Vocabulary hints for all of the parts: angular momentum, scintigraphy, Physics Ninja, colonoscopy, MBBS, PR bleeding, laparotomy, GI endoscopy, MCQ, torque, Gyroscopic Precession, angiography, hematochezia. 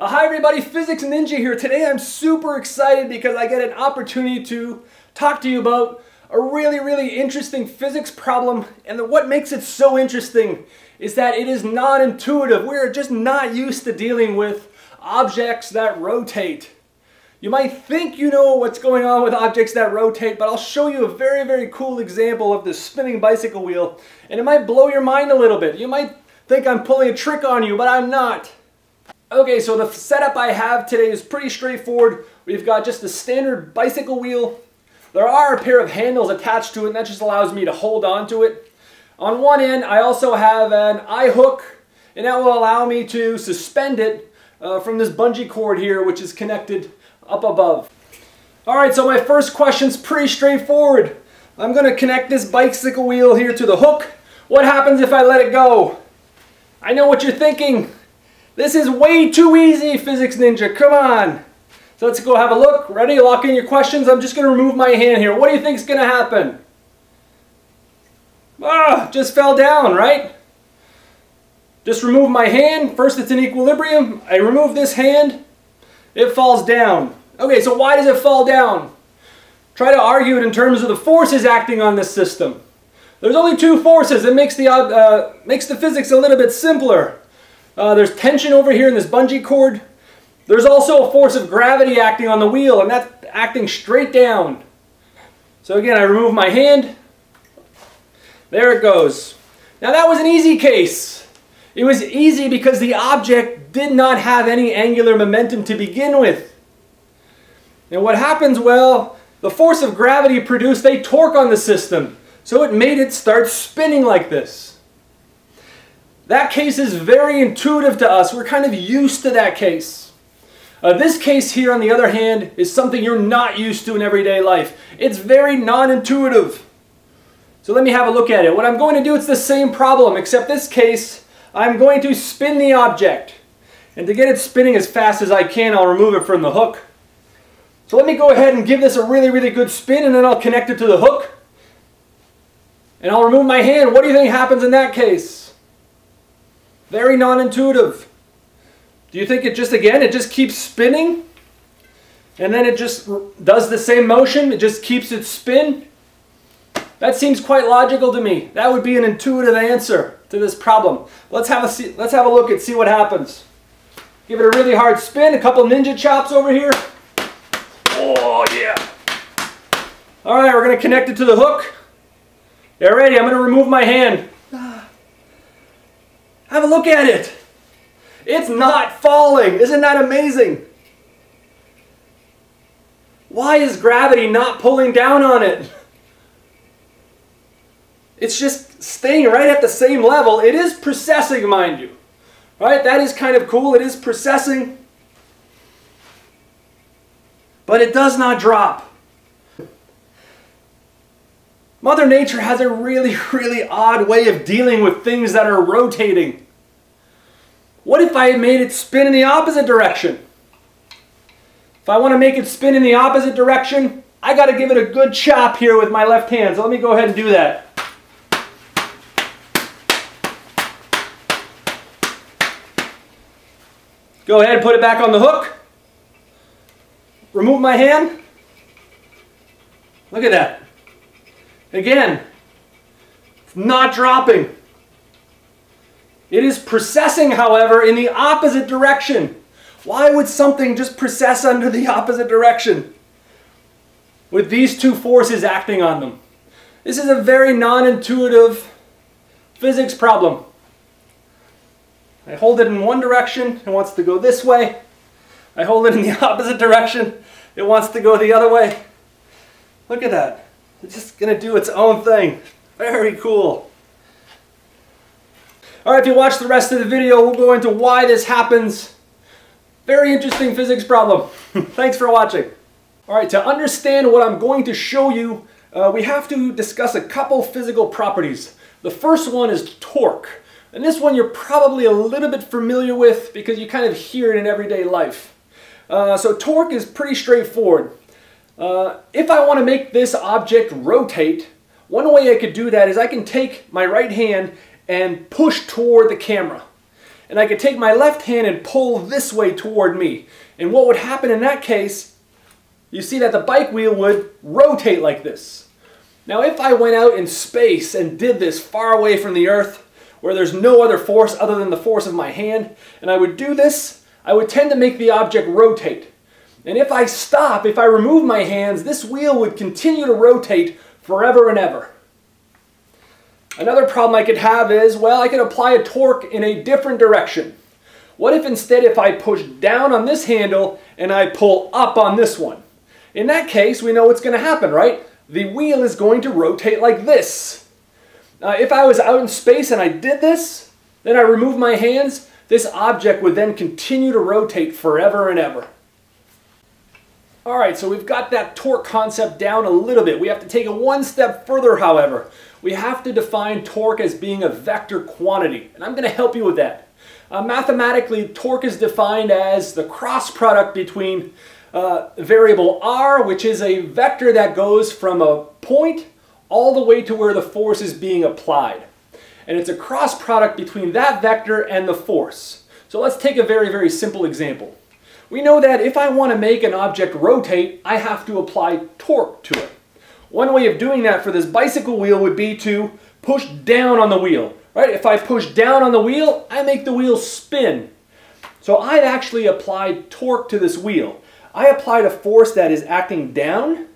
Hi everybody, Physics Ninja here. Today I'm super excited because I get an opportunity to talk to you about a really interesting physics problem, and what makes it so interesting is that it is non-intuitive. We're just not used to dealing with objects that rotate. You might think you know what's going on with objects that rotate, but I'll show you a very cool example of this spinning bicycle wheel, and it might blow your mind a little bit. You might think I'm pulling a trick on you, but I'm not. Okay, so the setup I have today is pretty straightforward. We've got just the standard bicycle wheel. There are a pair of handles attached to it, and that just allows me to hold on to it. On one end, I also have an eye hook, and that will allow me to suspend it from this bungee cord here, which is connected up above. Alright, so my first question's pretty straightforward. I'm going to connect this bicycle wheel here to the hook. What happens if I let it go? I know what you're thinking. This is way too easy, Physics Ninja, come on. So let's go have a look. Ready? Lock in your questions. I'm just going to remove my hand here. What do you think is going to happen? Ah, just fell down, right? Just remove my hand. First it's in equilibrium. I remove this hand. It falls down. Okay, so why does it fall down? Try to argue it in terms of the forces acting on this system. There's only two forces. It makes the physics a little bit simpler. There's tension over here in this bungee cord. There's also a force of gravity acting on the wheel, and that's acting straight down. So again, I remove my hand. There it goes. Now that was an easy case. It was easy because the object did not have any angular momentum to begin with. And what happens, well, the force of gravity produced a torque on the system, so it made it start spinning like this. That case is very intuitive to us. We're kind of used to that case. This case here, on the other hand, is something you're not used to in everyday life. It's very non-intuitive. So let me have a look at it. What I'm going to do, it's the same problem, except this case, I'm going to spin the object. And to get it spinning as fast as I can, I'll remove it from the hook. So let me go ahead and give this a really good spin, and then I'll connect it to the hook. And I'll remove my hand. What do you think happens in that case? Very non-intuitive. Do you think it just, again, it just keeps spinning? And then it just does the same motion? It just keeps its spin? That seems quite logical to me. That would be an intuitive answer to this problem. Let's have a look and see what happens. Give it a really hard spin. A couple ninja chops over here. Oh, yeah. All right, we're going to connect it to the hook. Get ready. I'm going to remove my hand. Have a look at it. It's not falling. Isn't that amazing? Why is gravity not pulling down on it? It's just staying right at the same level. It is precessing, mind you. Right? That is kind of cool. It is precessing. But it does not drop. Mother Nature has a really odd way of dealing with things that are rotating. What if I made it spin in the opposite direction? If I want to make it spin in the opposite direction, I got to give it a good chop here with my left hand. So let me go ahead and do that. Go ahead and put it back on the hook. Remove my hand. Look at that. Again, it's not dropping. It is precessing, however, in the opposite direction. Why would something just precess under the opposite direction with these two forces acting on them? This is a very non-intuitive physics problem. I hold it in one direction, it wants to go this way. I hold it in the opposite direction, it wants to go the other way. Look at that. It's just going to do its own thing. Very cool. Alright, if you watch the rest of the video, we'll go into why this happens. Very interesting physics problem. Thanks for watching. Alright, to understand what I'm going to show you, we have to discuss a couple physical properties. The first one is torque. And this one you're probably a little bit familiar with because you kind of hear it in everyday life. So torque is pretty straightforward. If I want to make this object rotate, one way I could do that is I can take my right hand and push toward the camera. and I could take my left hand and pull this way toward me. And what would happen in that case, you see that the bike wheel would rotate like this. Now if I went out in space and did this far away from the Earth, where there's no other force other than the force of my hand, and I would do this, I would tend to make the object rotate. And if I stop, if I remove my hands, this wheel would continue to rotate forever and ever. Another problem I could have is, well, I could apply a torque in a different direction. What if instead if I push down on this handle and I pull up on this one? In that case, we know what's going to happen, right? The wheel is going to rotate like this. If I was out in space and I did this, then I removed my hands, this object would then continue to rotate forever and ever. Alright, so we've got that torque concept down a little bit. We have to take it one step further, however. We have to define torque as being a vector quantity, and I'm going to help you with that. Mathematically, torque is defined as the cross product between variable r, which is a vector that goes from a point all the way to where the force is being applied. And it's a cross product between that vector and the force. So let's take a very simple example. We know that if I want to make an object rotate, I have to apply torque to it. One way of doing that for this bicycle wheel would be to push down on the wheel. Right? If I push down on the wheel, I make the wheel spin. So I've actually applied torque to this wheel. I applied a force that is acting down.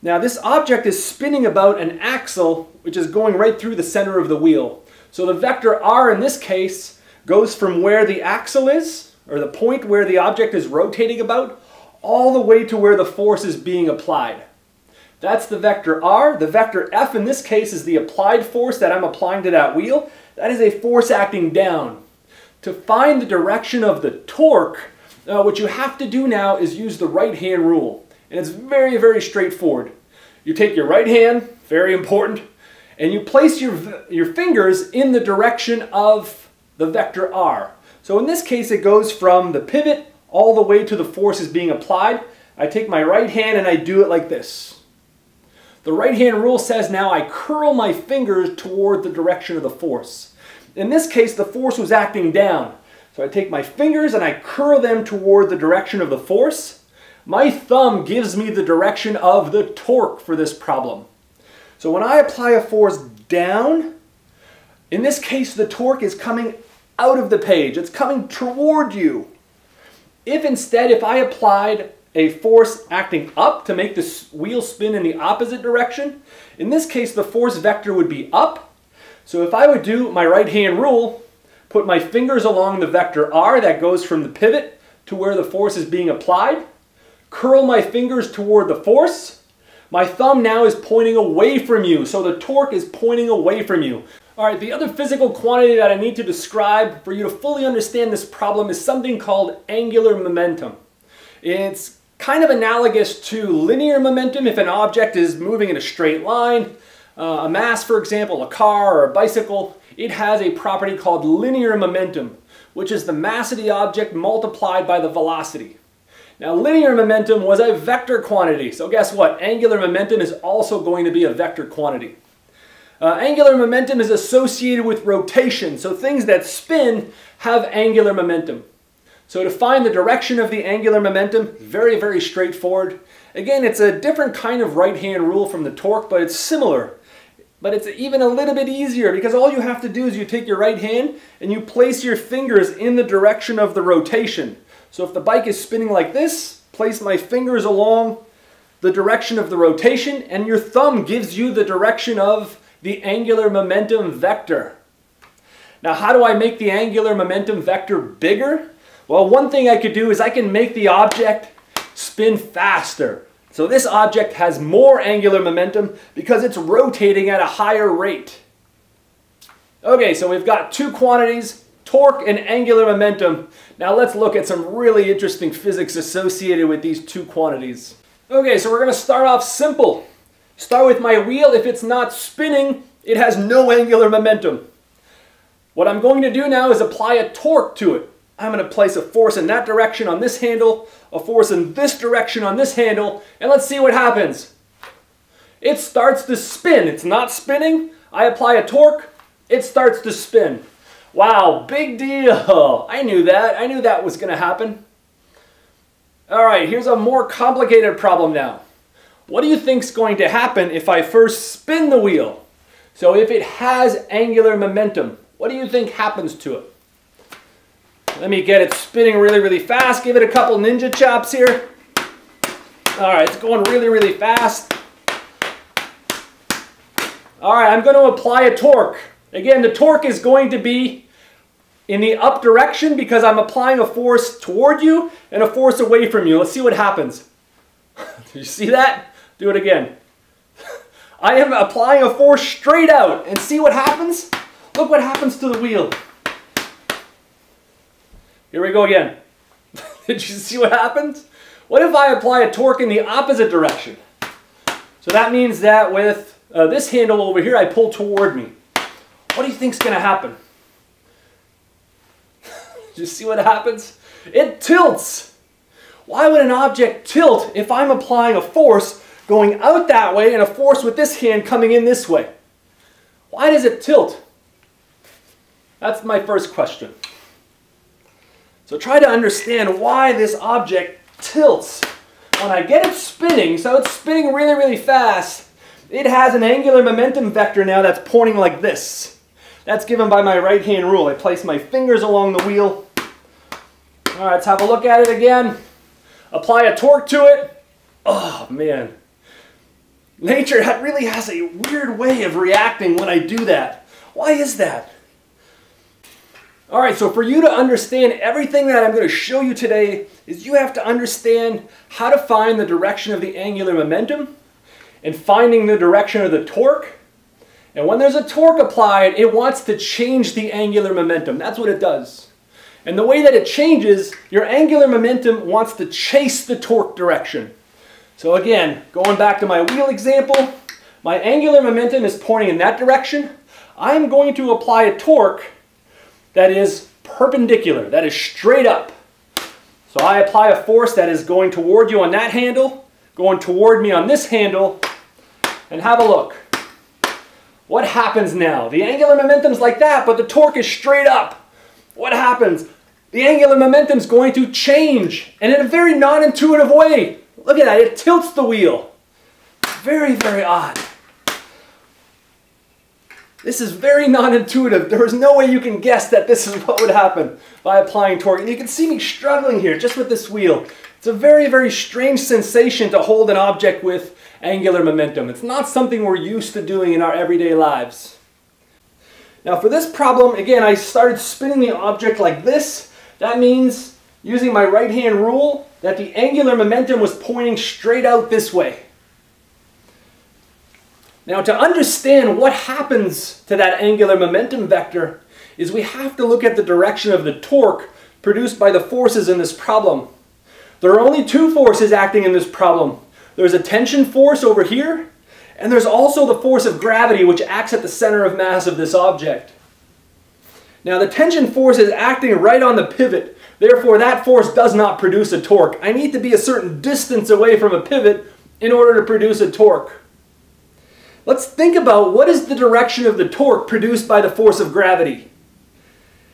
Now this object is spinning about an axle which is going right through the center of the wheel. So the vector r in this case goes from where the axle is, or the point where the object is rotating about, all the way to where the force is being applied. That's the vector r. The vector F in this case is the applied force that I'm applying to that wheel. That is a force acting down. To find the direction of the torque, what you have to do now is use the right hand rule. And it's very straightforward. You take your right hand, very important, and you place your fingers in the direction of the vector r. So in this case, it goes from the pivot all the way to the forces being applied. I take my right hand and I do it like this. The right hand rule says now I curl my fingers toward the direction of the force. In this case, the force was acting down. So I take my fingers and I curl them toward the direction of the force. My thumb gives me the direction of the torque for this problem. So when I apply a force down, in this case the torque is coming out of the page. It's coming toward you. If instead, if I applied a force acting up to make this wheel spin in the opposite direction, in this case the force vector would be up. So if I would do my right hand rule, put my fingers along the vector r that goes from the pivot to where the force is being applied, curl my fingers toward the force. My thumb now is pointing away from you, so the torque is pointing away from you. All right, the other physical quantity that I need to describe for you to fully understand this problem is something called angular momentum. It's kind of analogous to linear momentum if an object is moving in a straight line. A mass, for example, a car or a bicycle, it has a property called linear momentum, which is the mass of the object multiplied by the velocity. Now, linear momentum was a vector quantity, so guess what? Angular momentum is also going to be a vector quantity. Angular momentum is associated with rotation, so things that spin have angular momentum. So to find the direction of the angular momentum, very straightforward. Again, it's a different kind of right-hand rule from the torque, but it's similar. But it's even a little bit easier because all you have to do is you take your right hand and you place your fingers in the direction of the rotation. So if the bike is spinning like this, place my fingers along the direction of the rotation, and your thumb gives you the direction of the angular momentum vector. Now, how do I make the angular momentum vector bigger? Well, one thing I could do is I can make the object spin faster. So this object has more angular momentum because it's rotating at a higher rate. Okay, so we've got two quantities, torque and angular momentum. Now let's look at some really interesting physics associated with these two quantities. Okay, so we're going to start off simple. Start with my wheel. If it's not spinning, it has no angular momentum. What I'm going to do now is apply a torque to it. I'm going to place a force in that direction on this handle, a force in this direction on this handle, and let's see what happens. It starts to spin. It's not spinning. I apply a torque. It starts to spin. Wow, big deal. I knew that. I knew that was going to happen. All right, here's a more complicated problem now. What do you think's going to happen if I first spin the wheel? So if it has angular momentum, what do you think happens to it? Let me get it spinning really, really fast. Give it a couple ninja chops here. All right, it's going really, really fast. All right, I'm going to apply a torque. Again, the torque is going to be in the up direction because I'm applying a force toward you and a force away from you. Let's see what happens. Did you see that? Do it again. I am applying a force straight out and see what happens? Look what happens to the wheel. Here we go again. Did you see what happens? What if I apply a torque in the opposite direction? So that means that with this handle over here, I pull toward me. What do you think's going to happen? Did you see what happens? It tilts. Why would an object tilt if I'm applying a force going out that way and a force with this hand coming in this way? Why does it tilt? That's my first question. So try to understand why this object tilts. When I get it spinning, so it's spinning really, really fast, it has an angular momentum vector now that's pointing like this. That's given by my right hand rule. I place my fingers along the wheel. All right, let's have a look at it again. Apply a torque to it. Oh, man. Nature really has a weird way of reacting when I do that. Why is that? All right, so for you to understand everything that I'm going to show you today is you have to understand how to find the direction of the angular momentum and finding the direction of the torque. And when there's a torque applied, it wants to change the angular momentum. That's what it does. And the way that it changes, your angular momentum wants to chase the torque direction. So again, going back to my wheel example, my angular momentum is pointing in that direction. I'm going to apply a torque that is perpendicular, that is straight up. So I apply a force that is going toward you on that handle, going toward me on this handle, and have a look. What happens now? The angular momentum's like that, but the torque is straight up. What happens? The angular momentum's going to change, and in a very non-intuitive way. Look at that, it tilts the wheel. Very, very odd. This is very non-intuitive. There is no way you can guess that this is what would happen by applying torque. And you can see me struggling here just with this wheel. It's a very, very strange sensation to hold an object with angular momentum. It's not something we're used to doing in our everyday lives. Now for this problem, again, I started spinning the object like this. That means, using my right hand rule, that the angular momentum was pointing straight out this way. Now, to understand what happens to that angular momentum vector is we have to look at the direction of the torque produced by the forces in this problem. There are only two forces acting in this problem. There's a tension force over here, and there's also the force of gravity, which acts at the center of mass of this object. Now, the tension force is acting right on the pivot. Therefore, that force does not produce a torque. I need to be a certain distance away from a pivot in order to produce a torque. Let's think about what is the direction of the torque produced by the force of gravity.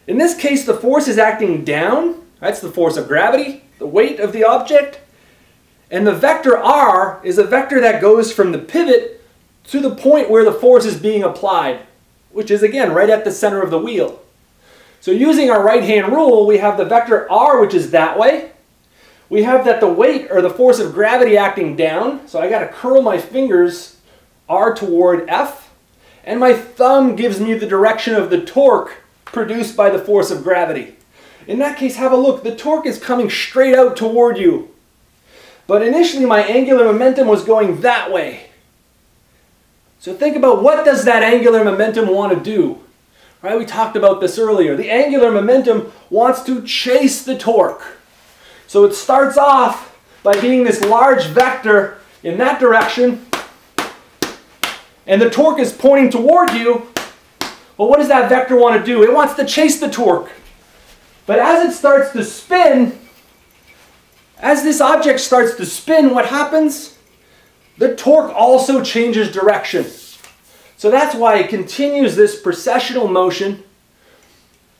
In this case, the force is acting down. That's the force of gravity, the weight of the object. And the vector r is a vector that goes from the pivot to the point where the force is being applied, which is, again, right at the center of the wheel. So using our right-hand rule, we have the vector r, which is that way. We have that the weight, or the force of gravity, acting down. So I got to curl my fingers R toward F, and my thumb gives me the direction of the torque produced by the force of gravity. In that case, have a look. The torque is coming straight out toward you. But initially, my angular momentum was going that way. So think about, what does that angular momentum want to do? Right? We talked about this earlier. The angular momentum wants to chase the torque. So it starts off by being this large vector in that direction, and the torque is pointing toward you. Well, what does that vector want to do? It wants to chase the torque. But as it starts to spin, as this object starts to spin, what happens? The torque also changes direction. So that's why it continues this precessional motion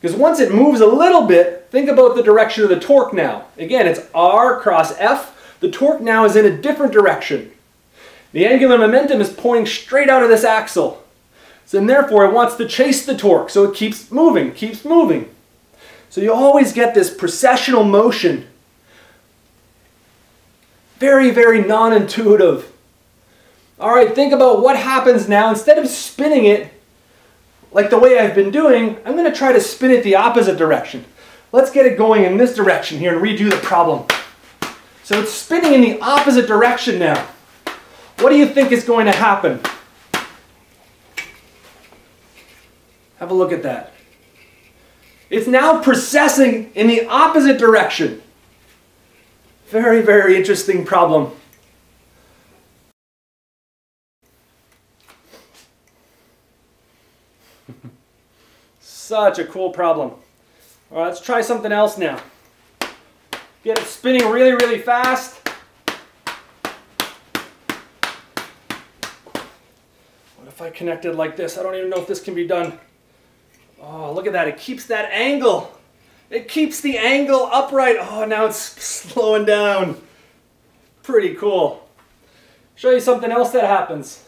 Because once it moves a little bit, think about the direction of the torque now. Again, it's R cross F. The torque now is in a different direction. The angular momentum is pointing straight out of this axle. So, and therefore, it wants to chase the torque, so it keeps moving, keeps moving. So you always get this precessional motion. Very, very non-intuitive. All right, think about what happens now. Instead of spinning it like the way I've been doing, I'm going to try to spin it the opposite direction. Let's get it going in this direction here and redo the problem. So it's spinning in the opposite direction now. What do you think is going to happen? Have a look at that. It's now precessing in the opposite direction. Very, very interesting problem. Such a cool problem. All right, let's try something else now. Get it spinning really, really fast. What if I connected like this? I don't even know if this can be done. Oh, look at that. It keeps that angle. It keeps the angle upright. Oh, now it's slowing down. Pretty cool. Show you something else that happens.